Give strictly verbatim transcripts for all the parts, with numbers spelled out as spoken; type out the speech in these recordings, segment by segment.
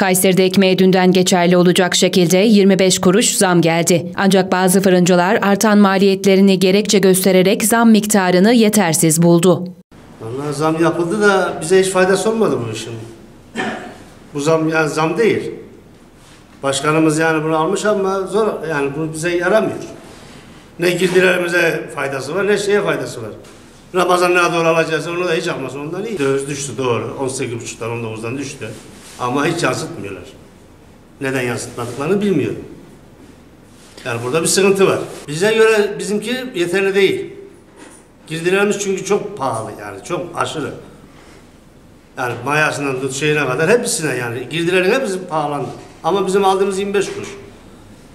Kayseri'de ekmeğe dünden geçerli olacak şekilde yirmi beş kuruş zam geldi. Ancak bazı fırıncılar artan maliyetlerini gerekçe göstererek zam miktarını yetersiz buldu. Vallahi zam yapıldı da bize hiç faydası olmadı bu işin. Bu zam yani zam değil. Başkanımız yani bunu almış ama zor yani bunu bize yaramıyor. Ne girdilerimize faydası var ne şeye faydası var. Ramazan'a doğru alacağız onu da hiç almaz ondan iyi. Döviz düştü doğru on sekiz buçuktan on dokuzdan düştü ama hiç yansıtmıyorlar. Neden yansıtmadıklarını bilmiyorum. Yani burada bir sıkıntı var. Bize göre bizimki yeterli değil. Girdilerimiz çünkü çok pahalı yani çok aşırı. Yani mayasından tut şeyine kadar hepsine yani girdilerin hepsi pahalandı. Ama bizim aldığımız yirmi beş kuruş.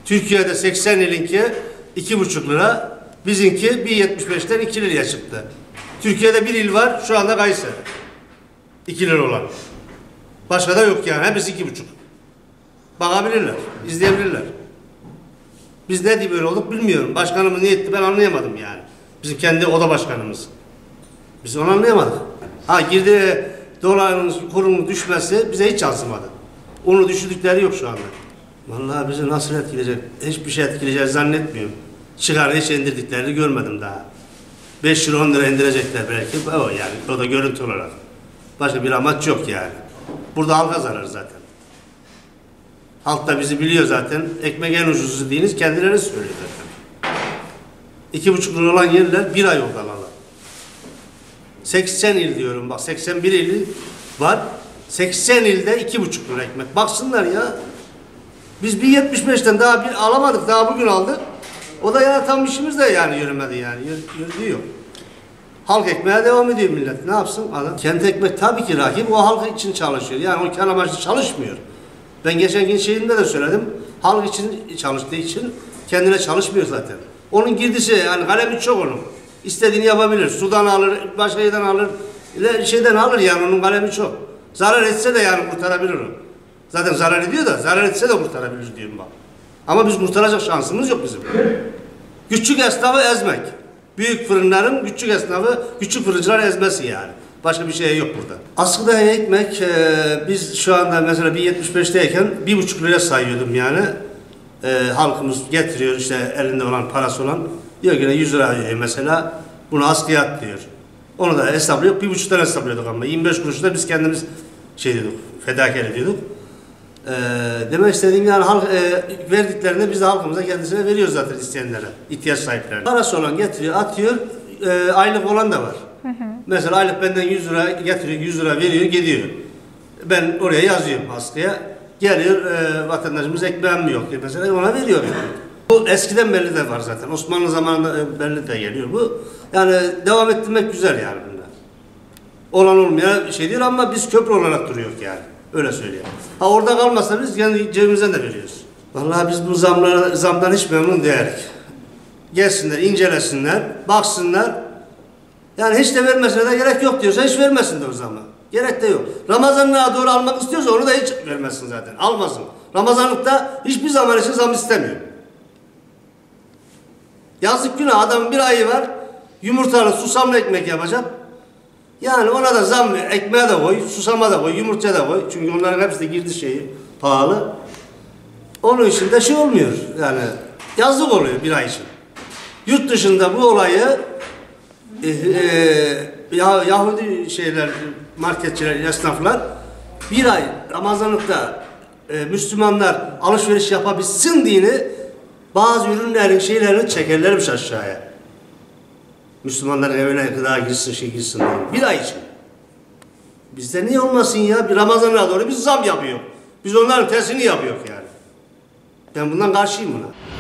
Türkiye'de seksen ilinki iki buçuk lira, bizimki bir yetmiş beşten iki liraya çıktı. Türkiye'de bir il var, şu anda Kayseri. iki lira olan. Başka da yok yani, hepsi iki buçuk. Bakabilirler, izleyebilirler. Biz ne diye böyle olduk bilmiyorum. Başkanımız ne etti ben anlayamadım yani. Bizim kendi oda başkanımız. Biz onu anlayamadık. Ha girdi doların kurunun düşmesi bize hiç yansımadı. Onu düşürdükleri yok şu anda. Vallahi bizi nasıl etkileyecek? Hiçbir şey etkileyeceğiz zannetmiyorum. Çıkarı hiç indirdiklerini görmedim daha. beş lira on lira indirecekler belki. O yani o da görüntü olarak. Başka bir amaç yok yani. Burada halka zararı zaten. Halk da bizi biliyor zaten. Ekmek en ucuzu değiliz kendileri söylüyor zaten. İki buçuk lira olan yerler bir ay oldu alalı. seksen il diyorum bak seksen bir ili var. seksen ilde iki buçuk lira ekmek. Baksınlar ya. Biz bir yetmiş beşten daha bir alamadık. Daha bugün aldık. O da ya tam işimiz de yani yürümedi yani. Yürüdüğü yok. Halk ekmeğe devam ediyor millet. Ne yapsın adam? Kent Ekmek tabii ki rakip. O halk için çalışıyor. Yani o kar amaçlı çalışmıyor. Ben geçen gün şeyinde de söyledim. Halk için çalıştığı için kendine çalışmıyor zaten. Onun girdisi yani kalemi çok onun. İstediğini yapabilir. Sudan alır, başka yerden alır. Şeyden alır yani onun kalemi çok. Zarar etse de yani kurtarabilir onu. Zaten zarar ediyor da zarar etse de kurtarabilir diyorum bak. Ama biz kurtaracak şansımız yok bizim. Küçük esnafı ezmek. Büyük fırınların küçük esnafı, küçük fırıncılar ezmesi yani. Başka bir şey yok burada. Askıda ekmek e, biz şu anda mesela bir yetmiş beşteyken bir buçuk liraya sayıyordum yani. E, halkımız getiriyor işte elinde olan parası olan. Diyor yine yüz lira yiyor mesela. Bunu askıya at diyor. Onu da hesaplıyorduk. Bir buçuktan hesaplıyorduk ama. yirmi beş kuruşu da biz kendimiz şey diyorduk, fedakar ediyorduk. Ee, demek istediğim yani halk e, verdiklerinde biz de halkımıza kendisine veriyoruz zaten isteyenlere, ihtiyaç sahiplerine. Parası olan getiriyor, atıyor. E, aylık olan da var. Hı hı. Mesela aylık benden yüz lira getiriyor, yüz lira veriyor, gidiyor. Ben oraya yazıyorum askıya. Geliyor e, vatandaşımız ekmeğim yok diye mesela ona veriyor. Bu eskiden belli de var zaten. Osmanlı zamanında belli de geliyor bu. Yani devam ettirmek güzel yani bunlar. Olan olmayan şey değil ama biz köprü olarak duruyoruz yani. Öyle söyleyeyim. Ha orada kalmasa biz yani cebimizden de veriyoruz. Vallahi biz bu zamlara, zamdan hiç memnun değiliz. Gelsinler, incelesinler, baksınlar. Yani hiç de vermesine de gerek yok diyorsa hiç vermesin de o zaman. Gerek de yok. Ramazanlığa doğru almak istiyorsa onu da hiç vermesin zaten. Almasın. Ramazanlıkta hiçbir zaman için zam istemiyor. Yazık günah adamın bir ayı var. Yumurtalı susamlı ekmek yapacak. Yani ona da zam ekmeğe de koy, susama da koy, yumurtaya da koy. Çünkü onların hepsi de girdi şeyi pahalı. Onun için de şey olmuyor. Yani yazık oluyor bir ay için. Yurt dışında bu olayı e, e, Yahudi şeyler, marketçiler, esnaflar bir ay Ramazanlıkta e, Müslümanlar alışveriş yapabilsin diye bazı ürünlerin şeylerini çekerlermiş aşağıya. Müslümanlar evine gıda girsin, şey girsin diye. Bir ay için. Bizde niye olmasın ya? Bir Ramazan'a doğru biz zam yapıyoruz. Biz onların tersini yapıyoruz yani. Ben bundan karşıyım buna.